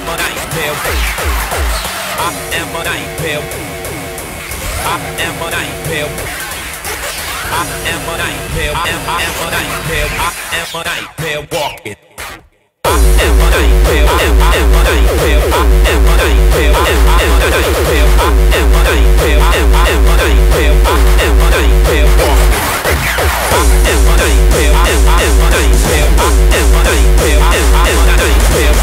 am a night bell. I am a night bell. I am a night bell. I am a night bell. I am a night bell. I am a night bell walking. I am a night bell. I am a night bell. I am a night bell. I am a night bell. I am a night bell. I am a night bell. I am a night bell walking. I am a night bell. I am a night bell. I am a night bell. I am a night bell. I am a night bell. I am a night bell. I am a night bell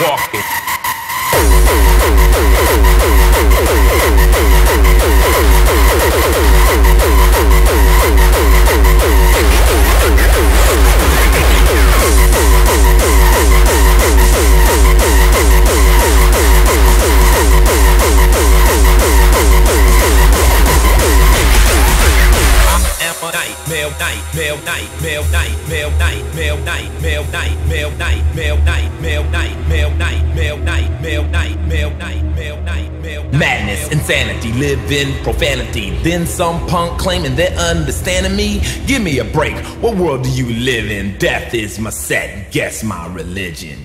walking. Madness, insanity, live in profanity. Then some punk claiming they're understanding me. Give me a break, what world do you live in? Death is my set, guess my religion.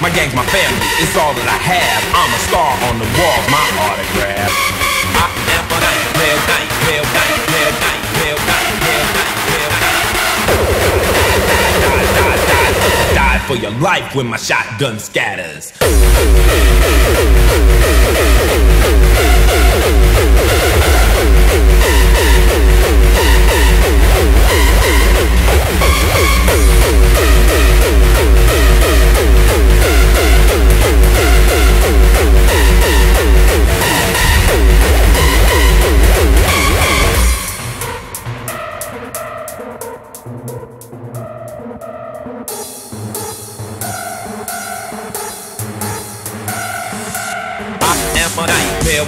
My gang's my family, it's all that I have. I'm a star on the wall, my autograph. I am a night, real night, real night, real night, real night, real night, real night. Die for your life when my shotgun scatters. I am a night bell.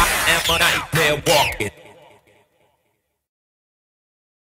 I am a night, walking.